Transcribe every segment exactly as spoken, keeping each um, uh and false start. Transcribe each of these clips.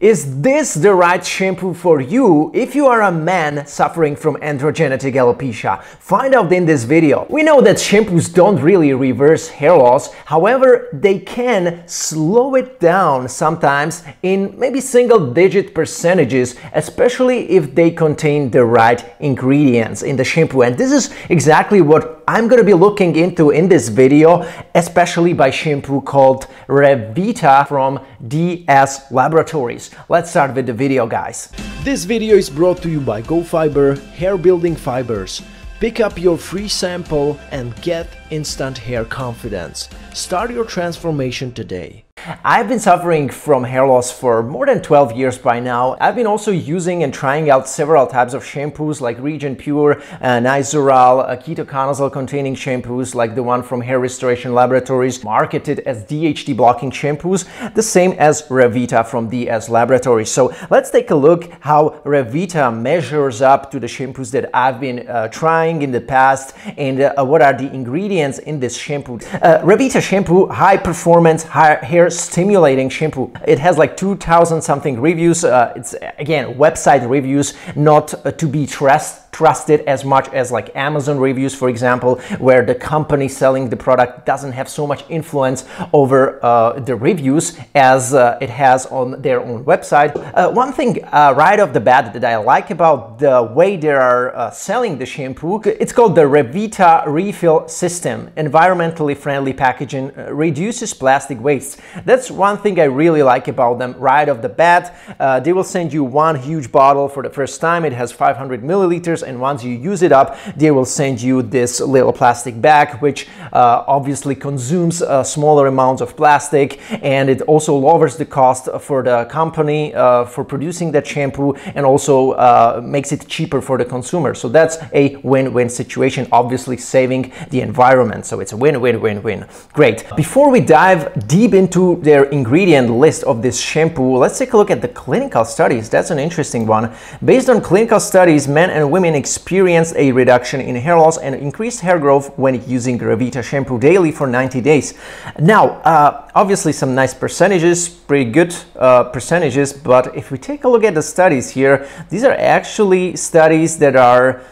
Is this the right shampoo for you if you are a man suffering from androgenetic alopecia? Find out in this video. We know that shampoos don't really reverse hair loss, however, they can slow it down sometimes in maybe single-digit percentages, especially if they contain the right ingredients in the shampoo. And this is exactly what I'm gonna be looking into in this video, especially by shampoo called Revita from D S Laboratories. Let's start with the video, guys. This video is brought to you by GoFiber Hair Building Fibers. Pick up your free sample and get instant hair confidence. Start your transformation today. I've been suffering from hair loss for more than twelve years by now. I've been also using and trying out several types of shampoos like Regenepure, uh, Nizoral, uh, Ketoconazole containing shampoos like the one from Hair Restoration Laboratories, marketed as D H T blocking shampoos, the same as Revita from D S Laboratories. So let's take a look how Revita measures up to the shampoos that I've been uh, trying in the past and uh, what are the ingredients in this shampoo. Uh, Revita shampoo, high performance, high hair stimulating shampoo. It has like two thousand something reviews. Uh, it's again website reviews, not uh, to be trusted. trusted as much as like Amazon reviews, for example, where the company selling the product doesn't have so much influence over uh, the reviews as uh, it has on their own website. Uh, one thing uh, right off the bat that I like about the way they are uh, selling the shampoo, it's called the Revita Refill System. Environmentally friendly packaging, uh, reduces plastic waste. That's one thing I really like about them right off the bat. Uh, they will send you one huge bottle for the first time. It has five hundred milliliters. And once you use it up, they will send you this little plastic bag, which uh, obviously consumes uh, smaller amounts of plastic, and it also lowers the cost for the company uh, for producing that shampoo, and also uh, makes it cheaper for the consumer. So that's a win-win situation, obviously saving the environment. So it's a win-win-win-win. Great. Before we dive deep into their ingredient list of this shampoo, let's take a look at the clinical studies. That's an interesting one. Based on clinical studies, men and women experienced a reduction in hair loss and increased hair growth when using Revita shampoo daily for ninety days. Now, uh, obviously some nice percentages, pretty good uh, percentages, but if we take a look at the studies here, these are actually studies that are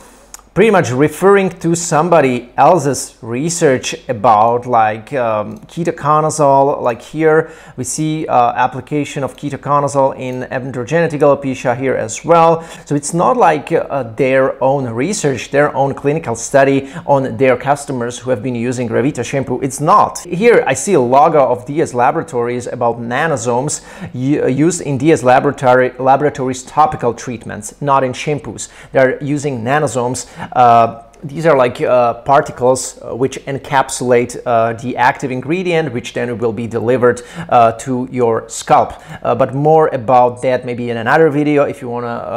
pretty much referring to somebody else's research about like um, ketoconazole. Like here we see uh, application of ketoconazole in androgenetic alopecia here as well. So it's not like uh, their own research, their own clinical study on their customers who have been using Revita shampoo. It's not. Here I see a logo of D S Laboratories about nanosomes used in D S Laboratory, Laboratories topical treatments, not in shampoos. They're using nanosomes. Uh, these are like uh, particles which encapsulate uh, the active ingredient, which then will be delivered uh, to your scalp. Uh, but more about that maybe in another video. If you wanna,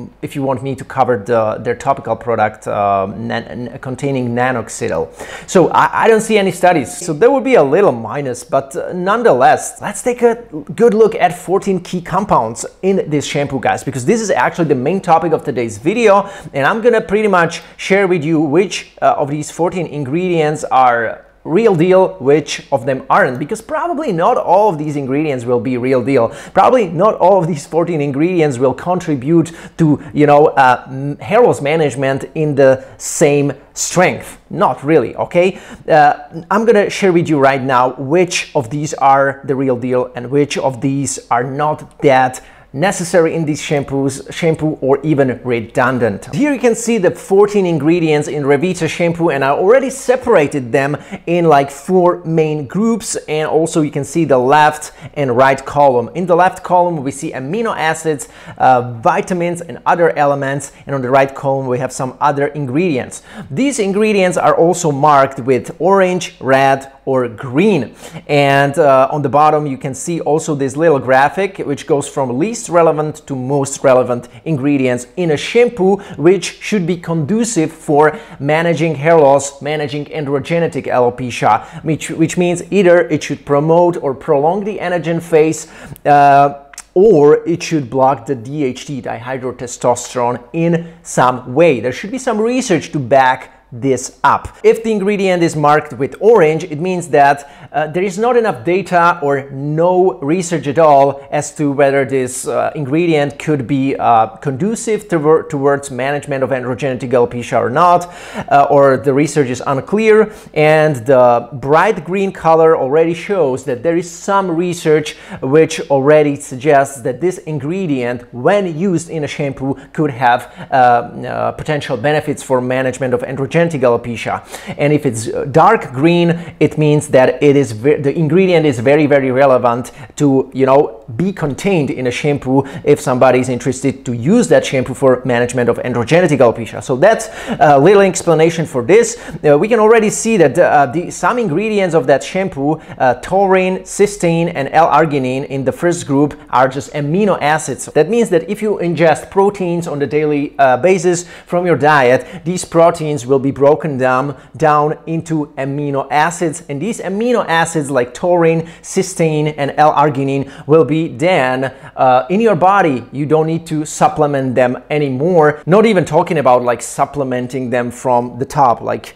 um, if you want me to cover the, their topical product uh, nan containing minoxidil. So I, I don't see any studies. So there would be a little minus, but uh, nonetheless, let's take a good look at fourteen key compounds in this shampoo, guys, because this is actually the main topic of today's video, and I'm gonna pretty much share with you which uh, of these fourteen ingredients are real deal, which of them aren't, because probably not all of these ingredients will be real deal. Probably not all of these fourteen ingredients will contribute to, you know, uh, hair loss management in the same strength. Not really, okay? Uh, I'm gonna share with you right now which of these are the real deal and which of these are not that necessary in these shampoos, shampoo or even redundant. Here you can see the fourteen ingredients in Revita shampoo, and I already separated them in like four main groups, and also you can see the left and right column. In the left column we see amino acids, uh, vitamins and other elements, and on the right column we have some other ingredients. These ingredients are also marked with orange, red or green, and uh, on the bottom you can see also this little graphic which goes from least relevant to most relevant ingredients in a shampoo, which should be conducive for managing hair loss, managing androgenetic alopecia, which, which means either it should promote or prolong the anagen phase, uh, or it should block the D H T, dihydrotestosterone, in some way. There should be some research to back this up. If the ingredient is marked with orange, it means that uh, there is not enough data or no research at all as to whether this uh, ingredient could be uh, conducive to towards management of androgenetic alopecia or not, uh, or the research is unclear, and the bright green color already shows that there is some research which already suggests that this ingredient, when used in a shampoo, could have uh, uh, potential benefits for management of androgenetic alopecia. And if it's dark green, it means that it is the ingredient is very, very relevant to, you know, be contained in a shampoo if somebody is interested to use that shampoo for management of androgenetic alopecia. So that's a little explanation for this. Uh, we can already see that uh, the, some ingredients of that shampoo, uh, taurine, cysteine, and L-arginine in the first group are just amino acids. That means that if you ingest proteins on the daily uh, basis from your diet, these proteins will be broken down, down into amino acids, and these amino acids like taurine, cysteine, and L-arginine will be then uh, in your body. You don't need to supplement them anymore, not even talking about like supplementing them from the top, like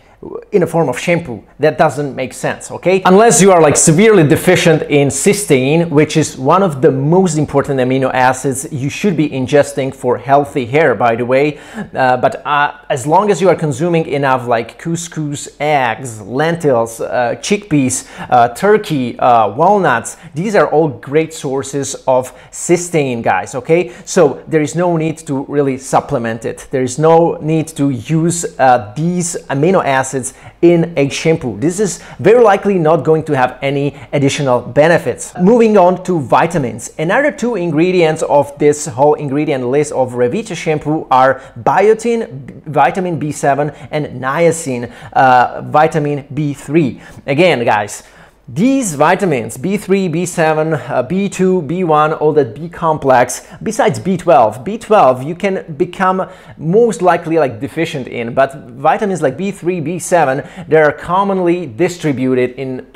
in a form of shampoo. That doesn't make sense, okay? Unless you are like severely deficient in cysteine, which is one of the most important amino acids you should be ingesting for healthy hair, by the way. Uh, but uh, as long as you are consuming enough like couscous, eggs, lentils, uh, chickpeas, uh, turkey, uh, walnuts, these are all great sources of cysteine, guys, okay? So there is no need to really supplement it. There is no need to use uh, these amino acids in a shampoo. This is very likely not going to have any additional benefits. Moving on to vitamins. Another two ingredients of this whole ingredient list of Revita shampoo are biotin, vitamin B seven, and niacin, uh, vitamin B three. Again, guys, these vitamins, B three, B seven, uh, B two, B one, all that B complex, besides B twelve. B twelve you can become most likely like deficient in, but vitamins like B three, B seven, they are commonly distributed in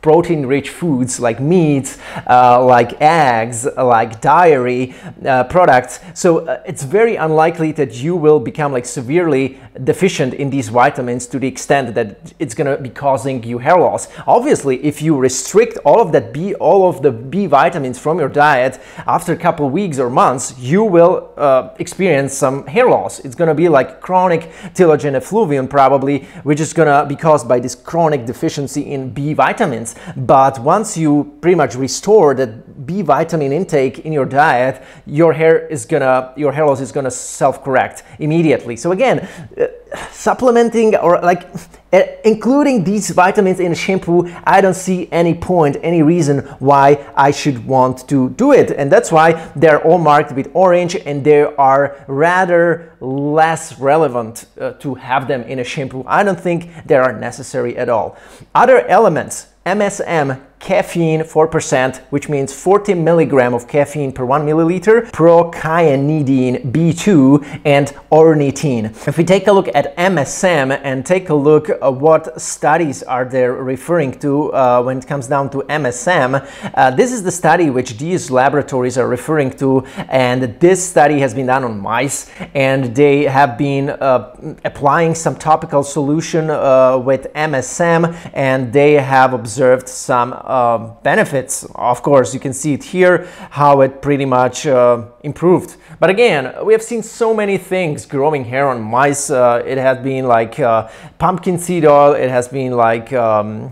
protein-rich foods like meats, uh, like eggs, like dairy uh, products. So uh, it's very unlikely that you will become like severely deficient in these vitamins to the extent that it's gonna be causing you hair loss. Obviously, if you restrict all of that B, all of the B vitamins from your diet, after a couple of weeks or months, you will uh, experience some hair loss. It's gonna be like chronic telogen effluvium probably, which is gonna be caused by this chronic deficiency in B vitamins. But once you pretty much restore that B vitamin intake in your diet, your hair is gonna, your hair loss is gonna self-correct immediately. So again, uh, supplementing or like uh, including these vitamins in a shampoo, I don't see any point, any reason why I should want to do it. And that's why they're all marked with orange, and they are rather less relevant uh, to have them in a shampoo. I don't think they are necessary at all. Other elements, M S M, caffeine four percent, which means forty milligram of caffeine per one milliliter, procyanidin B two, and ornithine. If we take a look at M S M and take a look at what studies are they referring to uh, when it comes down to M S M, uh, this is the study which D S Laboratories are referring to, and this study has been done on mice, and they have been uh, applying some topical solution uh, with M S M, and they have observed some Uh, benefits. Of course, you can see it here how it pretty much uh, improved. But again, we have seen so many things growing hair on mice. Uh, it has been like uh, pumpkin seed oil, it has been like um,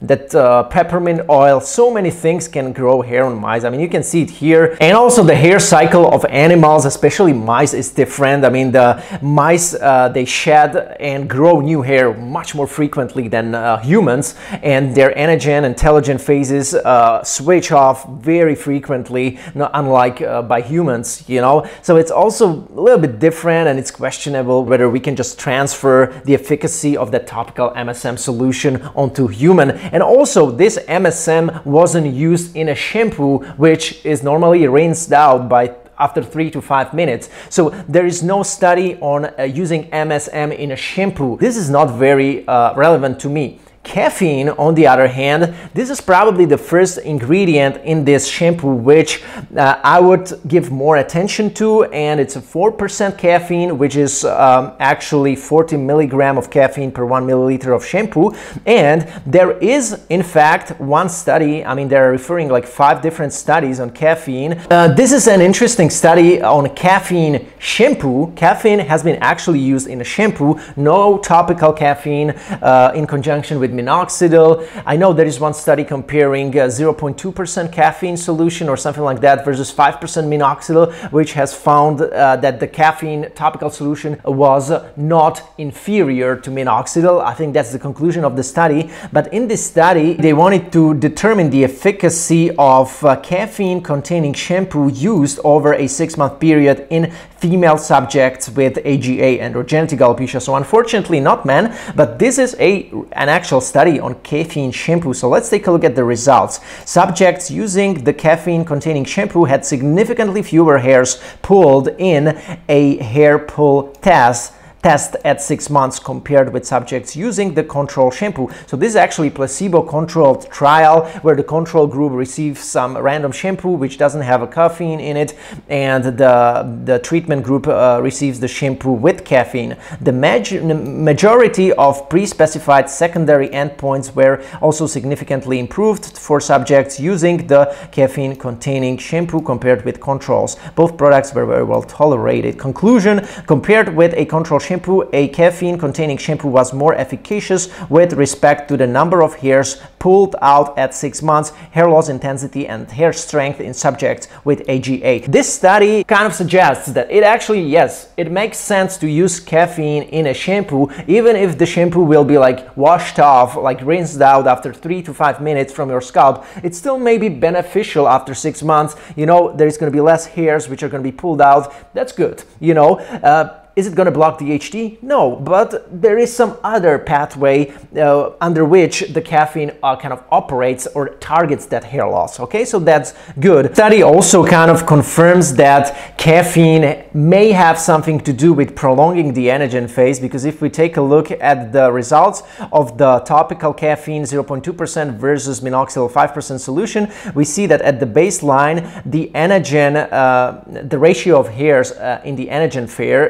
that uh, peppermint oil. So many things can grow hair on mice. I mean, you can see it here. And also the hair cycle of animals, especially mice, is different. I mean, the mice, uh, they shed and grow new hair much more frequently than uh, humans, and their anagen and telogen phases uh, switch off very frequently, not unlike uh, by humans, you know. So it's also a little bit different, and it's questionable whether we can just transfer the efficacy of that topical M S M solution onto human. And also, this M S M wasn't used in a shampoo, which is normally rinsed out by after three to five minutes. So there is no study on uh, using M S M in a shampoo. This is not very uh, relevant to me. Caffeine, on the other hand, this is probably the first ingredient in this shampoo which uh, I would give more attention to, and it's a four percent caffeine, which is um, actually forty milligram of caffeine per one milliliter of shampoo. And there is, in fact, one study, I mean, they're referring like five different studies on caffeine. Uh, this is an interesting study on caffeine shampoo. Caffeine has been actually used in a shampoo, no topical caffeine uh, in conjunction with minoxidil. I know there is one study comparing zero point two percent caffeine solution or something like that versus five percent minoxidil, which has found uh, that the caffeine topical solution was not inferior to minoxidil. I think that's the conclusion of the study. But in this study, they wanted to determine the efficacy of uh, caffeine-containing shampoo used over a six-month period in female subjects with A G A, androgenetic alopecia. So unfortunately not men, but this is a, an actual study on caffeine shampoo. So let's take a look at the results. Subjects using the caffeine-containing shampoo had significantly fewer hairs pulled in a hair pull test test at six months compared with subjects using the control shampoo. So this is actually a placebo-controlled trial where the control group receives some random shampoo which doesn't have a caffeine in it, and the, the treatment group uh, receives the shampoo with caffeine. The maj majority of pre-specified secondary endpoints were also significantly improved for subjects using the caffeine-containing shampoo compared with controls. Both products were very well tolerated. Conclusion: compared with a control shampoo, Shampoo, a caffeine-containing shampoo was more efficacious with respect to the number of hairs pulled out at six months, hair loss intensity, and hair strength in subjects with A G A. This study kind of suggests that it actually, yes, it makes sense to use caffeine in a shampoo, even if the shampoo will be like washed off, like rinsed out after three to five minutes from your scalp. It still may be beneficial after six months. You know, there's going to be less hairs which are going to be pulled out. That's good, you know. Uh, Is it going to block D H T? No, but there is some other pathway uh, under which the caffeine uh, kind of operates or targets that hair loss. Okay, so that's good. Study also kind of confirms that caffeine may have something to do with prolonging the anagen phase, because if we take a look at the results of the topical caffeine zero point two percent versus minoxidil five percent solution, we see that at the baseline, the anagen, uh, the ratio of hairs uh, in the anagen fair,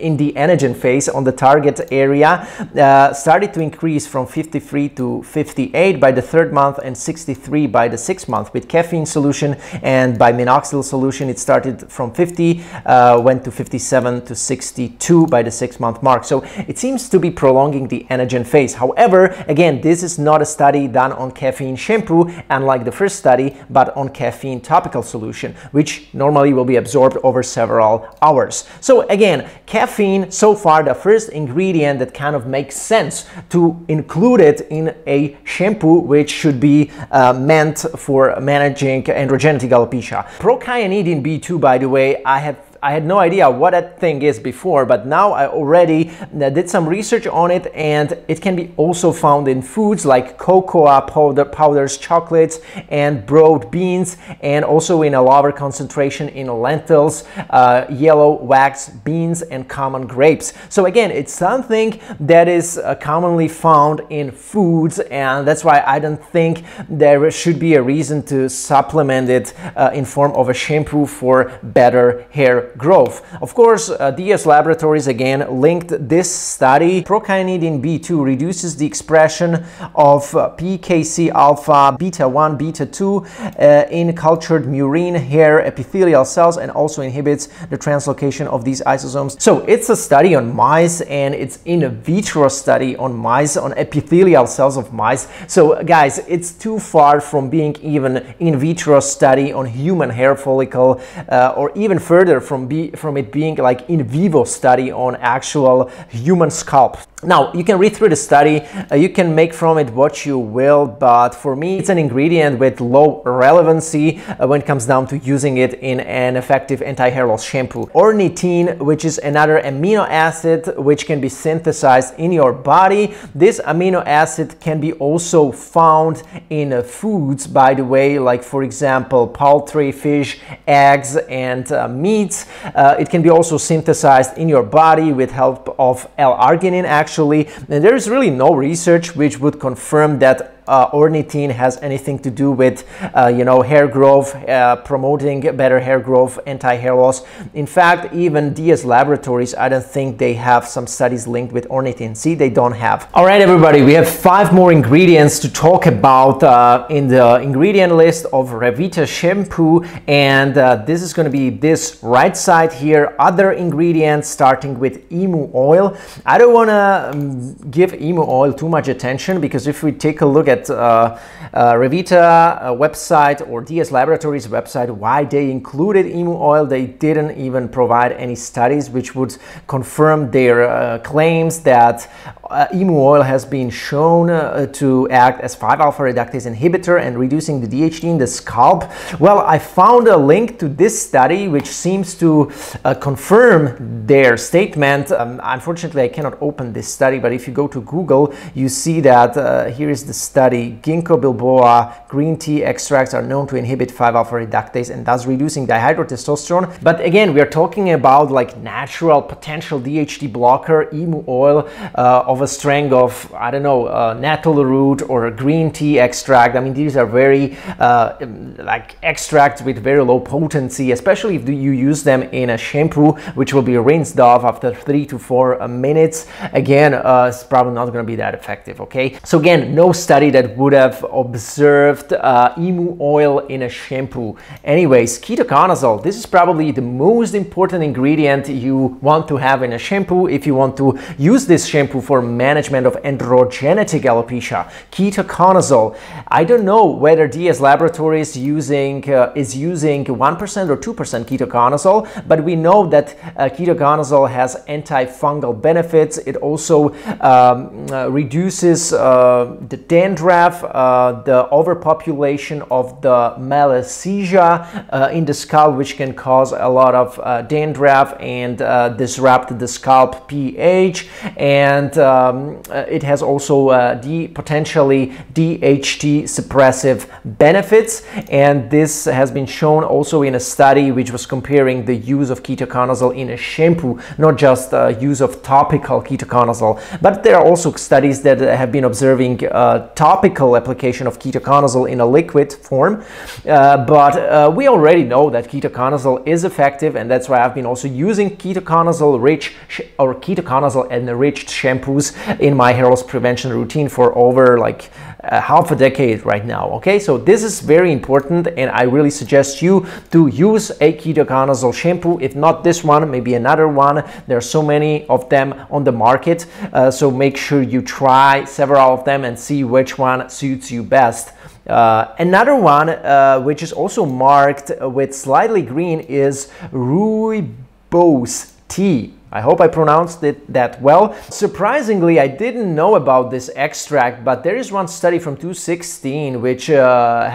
in the anagen phase on the target area uh, started to increase from fifty-three to fifty-eight by the third month and sixty-three by the sixth month with caffeine solution, and by minoxidil solution it started from fifty, uh, went to fifty-seven to sixty-two by the six month mark. So it seems to be prolonging the anagen phase. However, again, this is not a study done on caffeine shampoo, unlike the first study, but on caffeine topical solution, which normally will be absorbed over several hours. So again, caffeine Caffeine, so far the first ingredient that kind of makes sense to include it in a shampoo which should be uh, meant for managing androgenetic alopecia. Procyanidin B two, by the way, I have I had no idea what that thing is before, but now I already did some research on it, and it can be also found in foods like cocoa powder, powders, chocolates, and broad beans, and also in a lower concentration in lentils, uh, yellow wax beans, and common grapes. So again, it's something that is uh, commonly found in foods, and that's why I don't think there should be a reason to supplement it uh, in form of a shampoo for better hair growth. Of course, uh, D S Laboratories again linked this study. Procyanidin B two reduces the expression of uh, P K C alpha beta one, beta two uh, in cultured murine hair epithelial cells, and also inhibits the translocation of these isosomes. So it's a study on mice, and it's in vitro study on mice, on epithelial cells of mice. So guys, it's too far from being even in vitro study on human hair follicle, uh, or even further from From, be, from it being like in vivo study on actual human scalp. Now, you can read through the study, uh, you can make from it what you will, but for me it's an ingredient with low relevancy uh, when it comes down to using it in an effective anti-hair loss shampoo. Ornithine, which is another amino acid which can be synthesized in your body. This amino acid can be also found in uh, foods, by the way, like for example poultry, fish, eggs, and uh, meats. Uh, it can be also synthesized in your body with help of L-arginine, actually actually, and there is really no research which would confirm that Uh, ornithine has anything to do with, uh, you know, hair growth, uh, promoting better hair growth, anti-hair loss. In fact, even D S Laboratories, I don't think they have some studies linked with ornithine. See, they don't have. All right, everybody, we have five more ingredients to talk about uh, in the ingredient list of Revita shampoo. And uh, this is going to be this right side here. Other ingredients starting with emu oil. I don't want to um, give emu oil too much attention, because if we take a look at Uh, uh, Revita uh, website or D S Laboratories website, why they included emu oil, they didn't even provide any studies which would confirm their uh, claims that uh, emu oil has been shown uh, to act as five alpha reductase inhibitor and reducing the D H T in the scalp. Well, I found a link to this study which seems to uh, confirm their statement. Um, unfortunately, I cannot open this study, but if you go to Google, you see that uh, here is the study. Study, ginkgo biloba green tea extracts are known to inhibit five alpha reductase and thus reducing dihydrotestosterone. But again, we are talking about like natural potential D H T blocker, emu oil uh, of a strength of, I don't know, uh, nettle root or a green tea extract. I mean, these are very uh, like extracts with very low potency, especially if you use them in a shampoo, which will be rinsed off after three to four minutes. Again, uh, it's probably not going to be that effective. Okay, so again, no study that would have observed uh, emu oil in a shampoo. Anyways, ketoconazole, this is probably the most important ingredient you want to have in a shampoo if you want to use this shampoo for management of androgenetic alopecia. Ketoconazole. I don't know whether D S Laboratories using uh, is using one percent or two percent ketoconazole, but we know that uh, ketoconazole has antifungal benefits. It also um, uh, reduces uh, the dandruff, Uh, the overpopulation of the malassezia uh, in the scalp, which can cause a lot of uh, dandruff and uh, disrupt the scalp pH, and um, it has also uh, the potentially D H T suppressive benefits. And this has been shown also in a study which was comparing the use of ketoconazole in a shampoo, not just uh, use of topical ketoconazole, but there are also studies that have been observing uh, topical application of ketoconazole in a liquid form, uh, but uh, we already know that ketoconazole is effective, and that's why I've been also using ketoconazole rich sh or ketoconazole enriched shampoos in my hair loss prevention routine for over like uh, half a decade right now. Okay, so this is very important, and I really suggest you to use a ketoconazole shampoo. If not this one, maybe another one. There are so many of them on the market, uh, so make sure you try several of them and see which one suits you best. Uh, another one uh, which is also marked with slightly green is Rooibos tea. I hope I pronounced it that well. Surprisingly, I didn't know about this extract, but there is one study from two thousand sixteen which uh,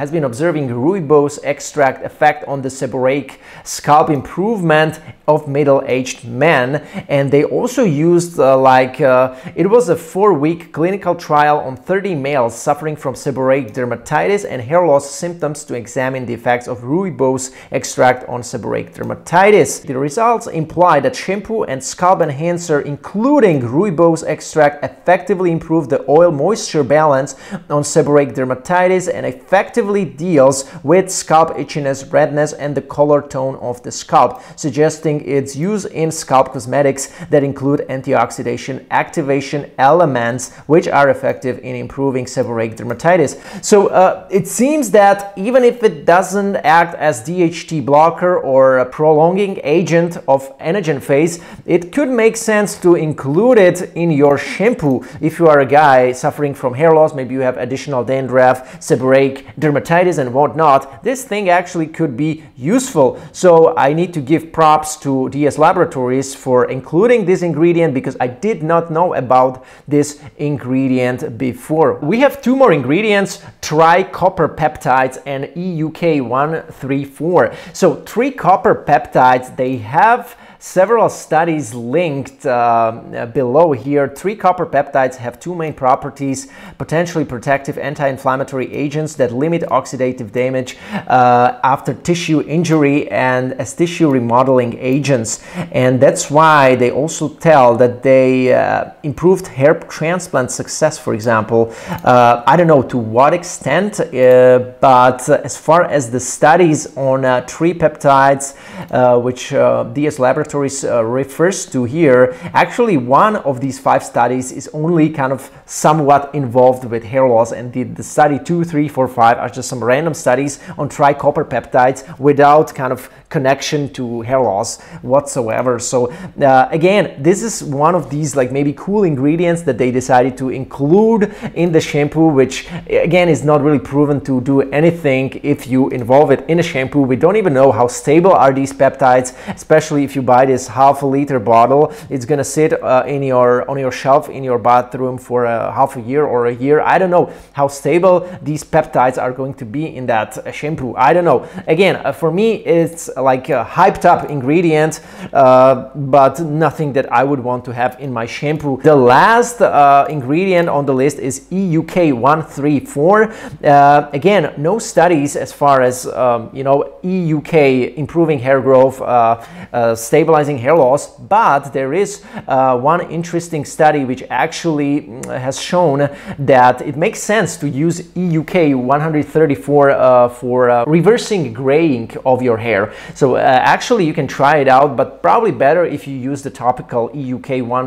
has been observing rooibos extract effect on the seborrheic scalp improvement of middle-aged men, and they also used uh, like uh, it was a four-week clinical trial on thirty males suffering from seborrheic dermatitis and hair loss symptoms to examine the effects of rooibos extract on seborrheic dermatitis. The results imply that shampoo and scalp enhancer including rooibos extract effectively improve the oil moisture balance on seborrheic dermatitis and effectively deals with scalp itchiness, redness, and the color tone of the scalp, suggesting its use in scalp cosmetics that include antioxidant activation elements which are effective in improving seborrheic dermatitis. So uh, it seems that even if it doesn't act as D H T blocker or a prolonging agent of anagen phase, it could make sense to include it in your shampoo. If you are a guy suffering from hair loss, maybe you have additional dandruff, seborrheic dermatitis and whatnot, this thing actually could be useful. So I need to give props to D S Laboratories for including this ingredient, because I did not know about this ingredient before. We have two more ingredients, tri-copper peptides and E U K one three four. So tri-copper peptides, they have Several studies linked uh, below here. Tri-copper peptides have two main properties: potentially protective anti-inflammatory agents that limit oxidative damage uh, after tissue injury, and as tissue remodeling agents. And that's why they also tell that they uh, improved hair transplant success, for example. Uh, I don't know to what extent, uh, but as far as the studies on uh, tri peptides, uh, which uh, D S Laboratories uh, refers to here, actually one of these five studies is only kind of somewhat involved with hair loss, and the, the study two, three, four, five are just some random studies on tri-copper peptides without kind of connection to hair loss whatsoever. So uh, again, this is one of these like maybe cool ingredients that they decided to include in the shampoo, which again is not really proven to do anything if you involve it in a shampoo. We don't even know how stable are these peptides, especially if you buy this half a liter bottle. It's gonna sit uh, in your on your shelf in your bathroom for a half a year or a year. I don't know how stable these peptides are going to be in that shampoo. I don't know. Again, uh, for me it's like a hyped up ingredient, uh, but nothing that I would want to have in my shampoo. The last uh, ingredient on the list is E U K one three four. Uh, again, no studies as far as um, you know, E U K improving hair growth, uh, uh, stabilizing hair loss, but there is uh, one interesting study which actually has shown that it makes sense to use E U K one three four uh, for uh, reversing graying of your hair. So uh, actually you can try it out, but probably better if you use the topical E U K one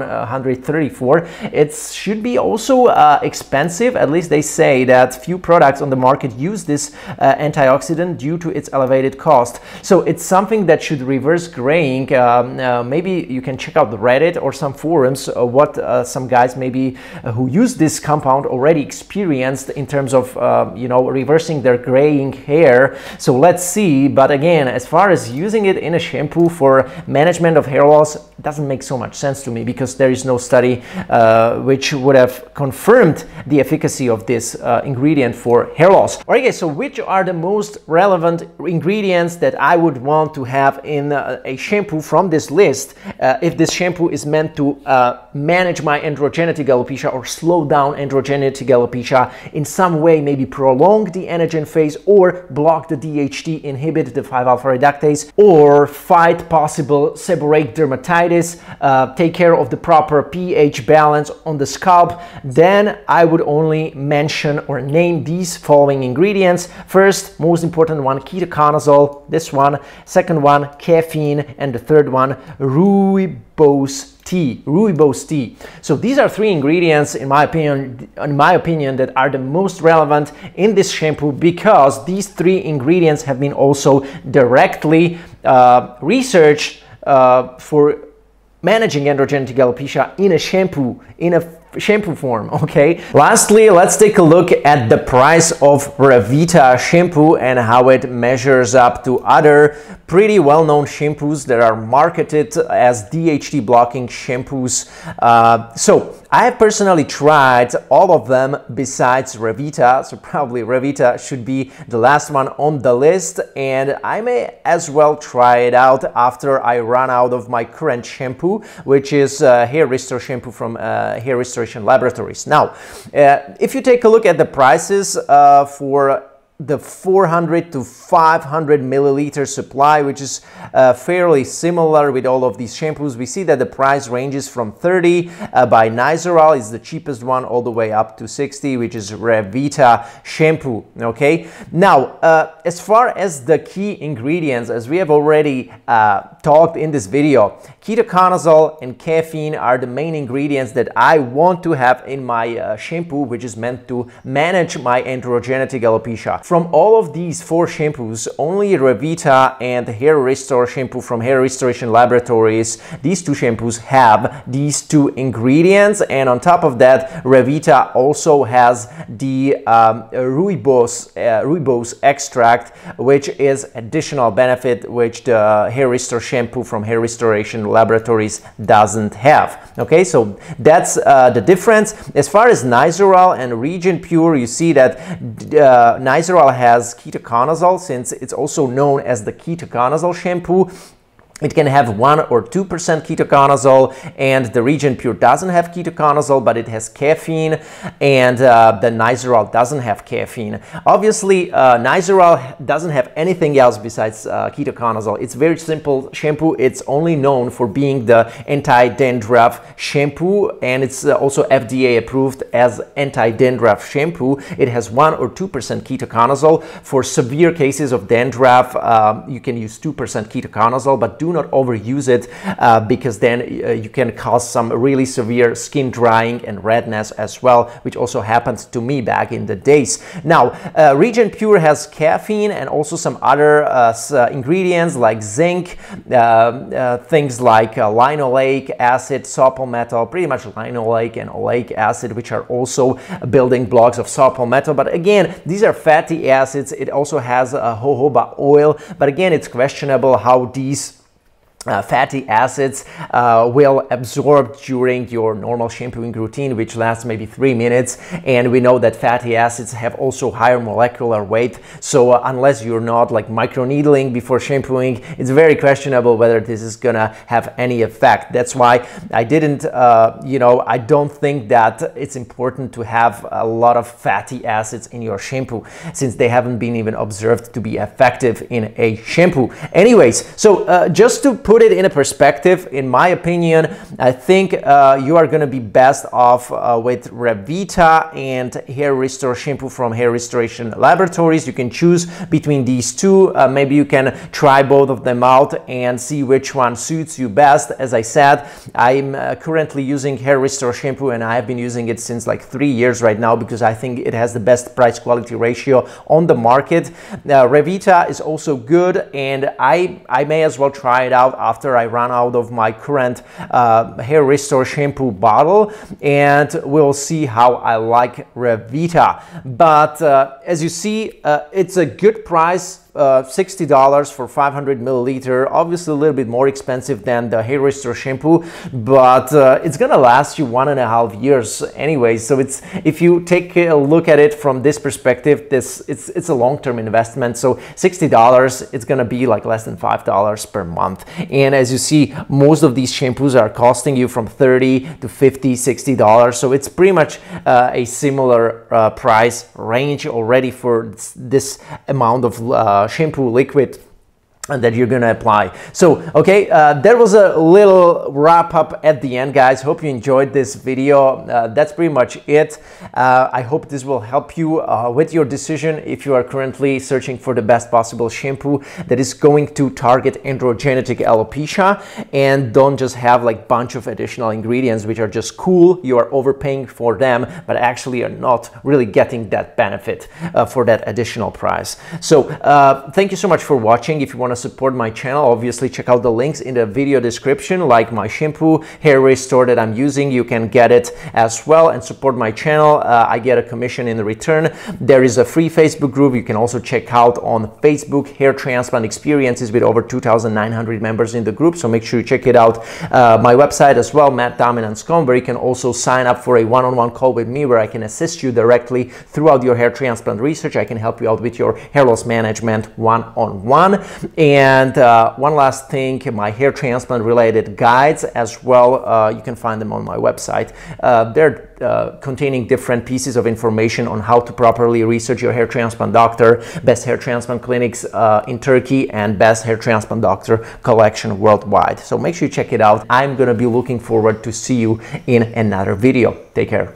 three four. It should be also uh, expensive. At least they say that few products on the market use this uh, antioxidant due to its elevated cost. So it's something that should reverse graying. Um, uh, maybe you can check out the Reddit or some forums uh, what uh, some guys maybe uh, who use this compound already experienced in terms of uh, you know, reversing their graying hair. So let's see. But again, as far as using it in a shampoo for management of hair loss, doesn't make so much sense to me, because there is no study uh, which would have confirmed the efficacy of this uh, ingredient for hair loss. Alright guys, so which are the most relevant ingredients that I would want to have in uh, a shampoo from this list uh, if this shampoo is meant to uh, manage my androgenetic alopecia or slow down androgenetic alopecia in some way, maybe prolong the anagen phase or block the D H T, inhibit the five alpha reductase, or fight possible seborrheic dermatitis, uh, take care of the proper pH balance on the scalp, then I would only mention or name these following ingredients. First, most important one, ketoconazole, this one, second one, caffeine, and the third one, Rooibos tea, Rooibos tea. So these are three ingredients, in my opinion, in my opinion, that are the most relevant in this shampoo, because these three ingredients have been also directly uh, researched uh, for managing androgenetic alopecia in a shampoo, in a shampoo form, okay? Lastly, let's take a look at the price of Revita shampoo and how it measures up to other pretty well-known shampoos that are marketed as D H T blocking shampoos. Uh, so I have personally tried all of them besides Revita, so probably Revita should be the last one on the list, and I may as well try it out after I run out of my current shampoo, which is uh, Hair Restore Shampoo from uh, Hair Restore Laboratories. Now, uh, if you take a look at the prices uh, for the four hundred to five hundred milliliter supply, which is uh, fairly similar with all of these shampoos, we see that the price ranges from thirty uh, by Nizoral is the cheapest one, all the way up to sixty, which is Revita shampoo. Okay, now uh, as far as the key ingredients, as we have already uh, talked in this video, ketoconazole and caffeine are the main ingredients that I want to have in my uh, shampoo, which is meant to manage my androgenetic alopecia. From all of these four shampoos, only Revita and Hair Restore Shampoo from Hair Restoration Laboratories, these two shampoos have these two ingredients, and on top of that, Revita also has the um, Rooibos, uh, Rooibos extract, which is additional benefit which the Hair Restore Shampoo from Hair Restoration Laboratories doesn't have. Okay, so that's uh, the difference. As far as Nizoral and Regenepure, you see that uh, Nizoral has ketoconazole, since it's also known as the ketoconazole shampoo. It can have one or two percent ketoconazole, and the Regenepure doesn't have ketoconazole, but it has caffeine, and uh, the Nizoral doesn't have caffeine. Obviously, uh, Nizoral doesn't have anything else besides uh, ketoconazole. It's very simple shampoo. It's only known for being the anti-dandruff shampoo, and it's also F D A approved as anti-dandruff shampoo. It has one or two percent ketoconazole. For severe cases of dandruff, uh, you can use two percent ketoconazole, but do Do not overuse it uh, because then uh, you can cause some really severe skin drying and redness as well, which also happened to me back in the days. Now, uh, Regenepure has caffeine and also some other uh, uh, ingredients like zinc, uh, uh, things like uh, linoleic acid, sapometal, pretty much linoleic and oleic acid, which are also building blocks of sapometal. But again, these are fatty acids. It also has a jojoba oil, but again, it's questionable how these Uh, fatty acids uh, will absorb during your normal shampooing routine, which lasts maybe three minutes. And we know that fatty acids have also higher molecular weight. So uh, unless you're not like microneedling before shampooing, it's very questionable whether this is gonna have any effect. That's why I didn't, uh, you know, I don't think that it's important to have a lot of fatty acids in your shampoo, since they haven't been even observed to be effective in a shampoo. Anyways, so uh, just to put it in a perspective, in my opinion, I think uh, you are going to be best off uh, with Revita and Hair Restore Shampoo from Hair Restoration Laboratories. You can choose between these two. Uh, maybe you can try both of them out and see which one suits you best. As I said, I'm uh, currently using Hair Restore Shampoo, and I have been using it since like three years right now because I think it has the best price-quality ratio on the market. Uh, Revita is also good, and I, I may as well try it out after I run out of my current uh, Hair Restore shampoo bottle, and we'll see how I like Revita. But uh, as you see, uh, it's a good price. Uh, sixty dollars for five hundred milliliter, obviously a little bit more expensive than the Hair Restore shampoo, but uh, it's gonna last you one and a half years anyway. So it's, if you take a look at it from this perspective, this it's it's a long-term investment. So sixty dollars, it's gonna be like less than five dollars per month. And as you see, most of these shampoos are costing you from thirty to fifty, sixty dollars. So it's pretty much uh, a similar uh, price range already for this amount of uh, shampoo liquid that you're gonna apply. So, okay, uh, there was a little wrap up at the end, guys. Hope you enjoyed this video. Uh, that's pretty much it. Uh, I hope this will help you uh, with your decision if you are currently searching for the best possible shampoo that is going to target androgenetic alopecia and don't just have like bunch of additional ingredients which are just cool. You are overpaying for them, but actually are not really getting that benefit uh, for that additional price. So, uh, thank you so much for watching. If you want to support my channel, obviously check out the links in the video description, like my shampoo Hair Restore that I'm using. You can get it as well and support my channel. uh, I get a commission in the return. There is a free Facebook group you can also check out on Facebook, Hair Transplant Experiences, with over two thousand nine hundred members in the group, so make sure you check it out. Uh, my website as well, matt dominance dot com, where you can also sign up for a one-on-one call with me, where I can assist you directly throughout your hair transplant research. I can help you out with your hair loss management one-on-one. And uh, one last thing, my hair transplant related guides as well, uh, you can find them on my website. Uh, they're uh, containing different pieces of information on how to properly research your hair transplant doctor, best hair transplant clinics uh, in Turkey, and best hair transplant doctor collection worldwide. So make sure you check it out. I'm gonna be looking forward to see you in another video. Take care.